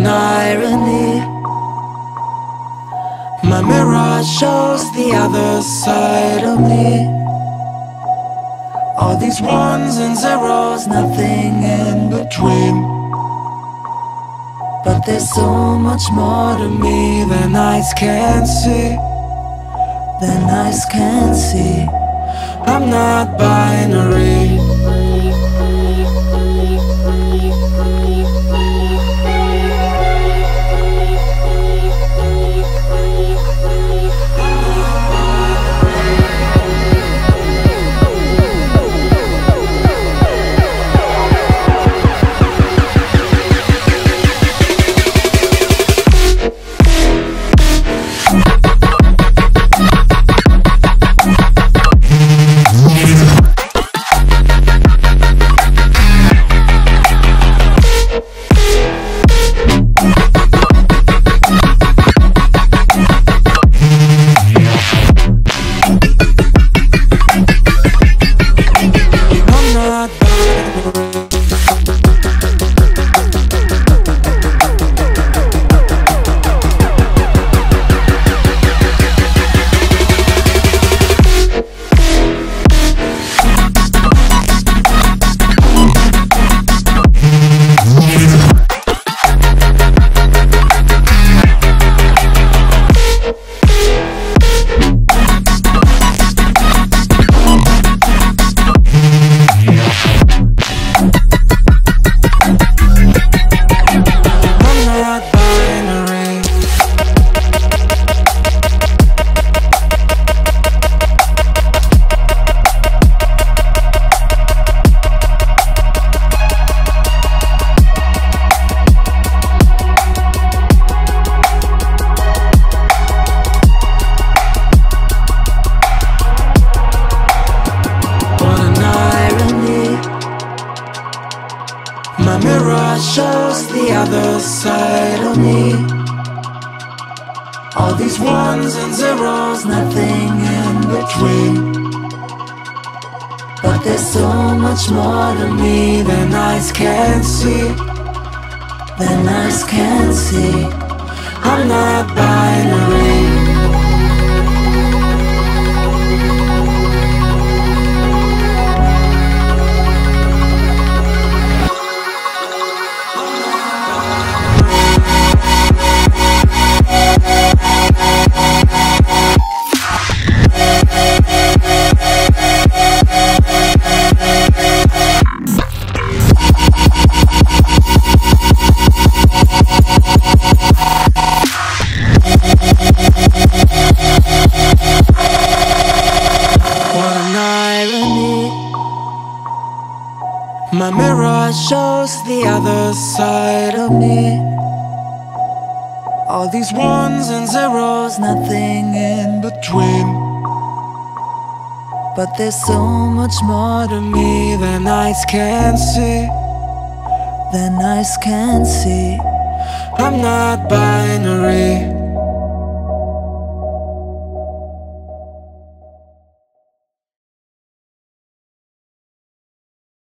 an irony. My mirror shows the other side of me. All these ones and zeros, nothing in between. But there's so much more to me than eyes can see, than eyes can see. I'm not binary. My mirror shows the other side of me. All these ones and zeros, nothing in between. But there's so much more to me than eyes can see, than eyes can see. I'm not binary. My mirror shows the other side of me. All these ones and zeros, nothing in between. But there's so much more to me than eyes can see, than eyes can see. I'm not binary.